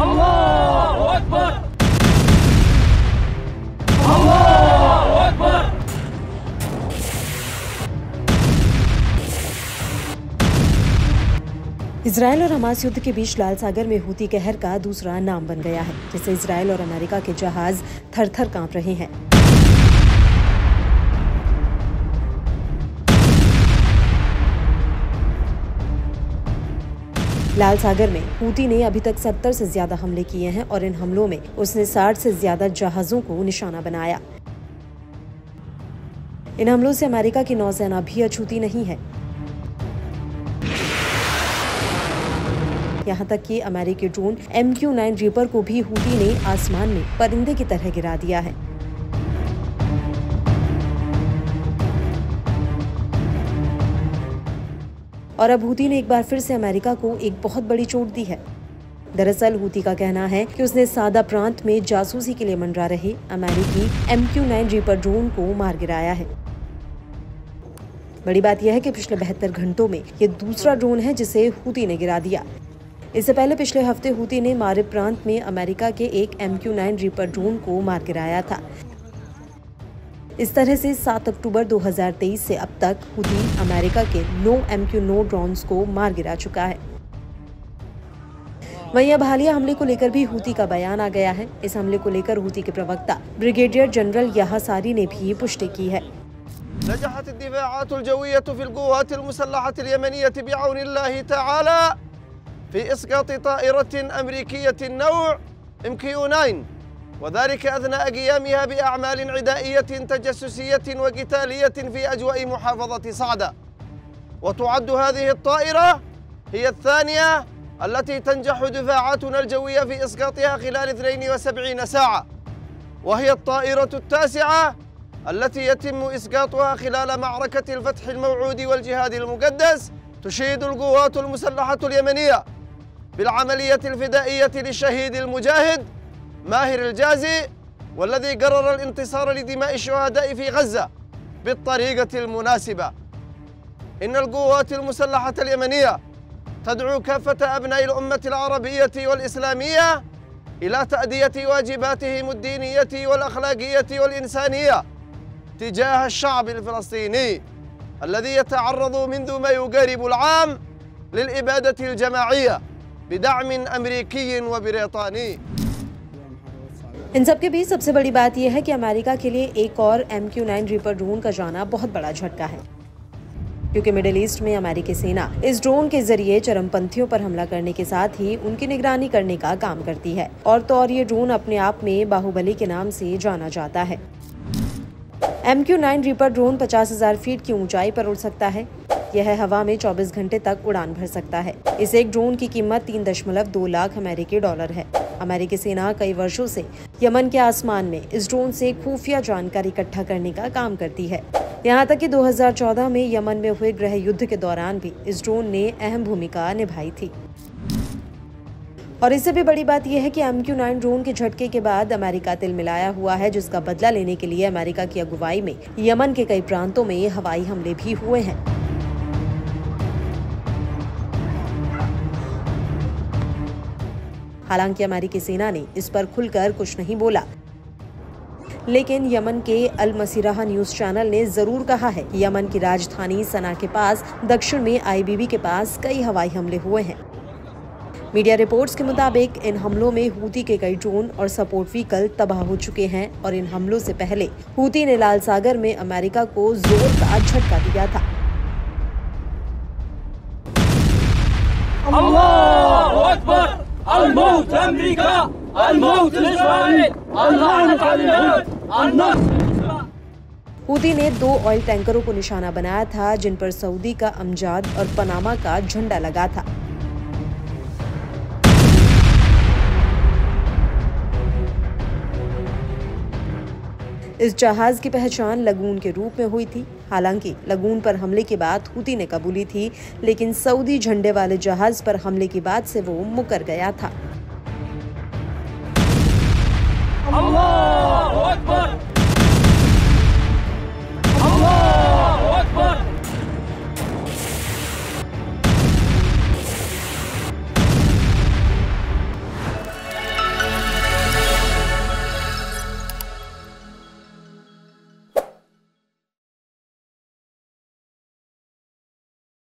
अल्लाहू अकबर, अल्लाहू अकबर। इजरायल और हमास युद्ध के बीच लाल सागर में हूती कहर का दूसरा नाम बन गया है, जिससे इजरायल और अमेरिका के जहाज थर थर कांप रहे हैं। लाल सागर में हूती ने अभी तक 70 से ज्यादा हमले किए हैं और इन हमलों में उसने 60 से ज्यादा जहाजों को निशाना बनाया। इन हमलों से अमेरिका की नौसेना भी अछूती नहीं है। यहाँ तक कि अमेरिकी ड्रोन MQ-9 रीपर को भी हूती ने आसमान में परिंदे की तरह गिरा दिया है। और अब हूती ने एक बार फिर से अमेरिका को एक बहुत बड़ी चोट दी है। दरअसल हूती का कहना है कि उसने सादा प्रांत में जासूसी के लिए मंडरा रहे अमेरिकी MQ-9 रीपर ड्रोन को मार गिराया है। बड़ी बात यह है कि पिछले 72 घंटों में ये दूसरा ड्रोन है जिसे हूती ने गिरा दिया। इससे पहले पिछले हफ्ते हूती ने मारिब प्रांत में अमेरिका के एक MQ-9 रीपर ड्रोन को मार गिराया था। इस तरह से 7 अक्टूबर 2023 से अब तक हूती अमेरिका के 9 MQ-9 ड्रोन्स को मार गिरा चुका है। वहीं अब हालिया हमले को लेकर भी हूती का बयान आ गया है। इस हमले को लेकर हूती के प्रवक्ता ब्रिगेडियर जनरल याह्या सारी ने भी पुष्टि की है। وذلك أثناء قيامها بأعمال عدائية تجسسية وقتالية في أجواء محافظة صعدة. وتعد هذه الطائرة هي الثانية التي تنجح دفاعاتنا الجوية في إسقاطها خلال 72 ساعة. وهي الطائرة التاسعة التي يتم إسقاطها خلال معركة الفتح الموعود والجهاد المقدس. تشيد القوات المسلحة اليمنية بالعملية الفدائية للشهيد المجاهد ماهر الجازي والذي قرر الانتصار لدماء الشهداء في غزة بالطريقة المناسبة. إن القوات المسلحة اليمنية تدعو كافة أبناء الأمة العربية والإسلامية إلى تأدية واجباتهم الدينية والأخلاقية والإنسانية تجاه الشعب الفلسطيني الذي يتعرض منذ ما يقارب العام للإبادة الجماعية بدعم أمريكي وبريطاني. इन सब के बीच सबसे बड़ी बात यह है कि अमेरिका के लिए एक और MQ-9 रीपर ड्रोन का जाना बहुत बड़ा झटका है, क्योंकि मिडिल ईस्ट में अमेरिकी सेना इस ड्रोन के जरिए चरमपंथियों पर हमला करने के साथ ही उनकी निगरानी करने का काम करती है। और तो और ये ड्रोन अपने आप में बाहुबली के नाम से जाना जाता है। MQ-9 रीपर ड्रोन 50,000 फीट की ऊंचाई पर उड़ सकता है। यह हवा में 24 घंटे तक उड़ान भर सकता है। इस एक ड्रोन की कीमत 3.2 लाख अमेरिकी डॉलर है। अमेरिकी सेना कई वर्षों से यमन के आसमान में इस ड्रोन से खुफिया जानकारी इकट्ठा करने का काम करती है। यहाँ तक कि 2014 में यमन में हुए गृह युद्ध के दौरान भी इस ड्रोन ने अहम भूमिका निभाई थी। और इससे भी बड़ी बात यह है कि MQ-9 ड्रोन के झटके के बाद अमेरिका तिल मिलाया हुआ है, जिसका बदला लेने के लिए अमेरिका की अगुवाई में यमन के कई प्रांतों में हवाई हमले भी हुए हैं। हालांकि अमेरिकी सेना ने इस पर खुलकर कुछ नहीं बोला, लेकिन यमन के अल मसीरा न्यूज चैनल ने जरूर कहा है कि यमन की राजधानी सना के पास दक्षिण में IBB के पास कई हवाई हमले हुए हैं। मीडिया रिपोर्ट्स के मुताबिक इन हमलों में हूती के कई ड्रोन और सपोर्ट व्हीकल तबाह हो चुके हैं। और इन हमलों से पहले हूती ने लाल सागर में अमेरिका को जोर का झटका दिया था। अल्लाहू अकबर, الموت لأمريكا، الموت لإسرائيل، اللعنة على اليهود، النصر لإسرائيل। हूती ने 2 ऑयल टैंकरों को निशाना बनाया था, जिन पर सऊदी का अमजाद और पनामा का झंडा लगा था। इस जहाज की पहचान लगून के रूप में हुई थी। हालांकि लगून पर हमले की बात हूती ने कबूली थी, लेकिन सऊदी झंडे वाले जहाज पर हमले की बात से वो मुकर गया था। अल्लाहू अकबर, अल्लाह।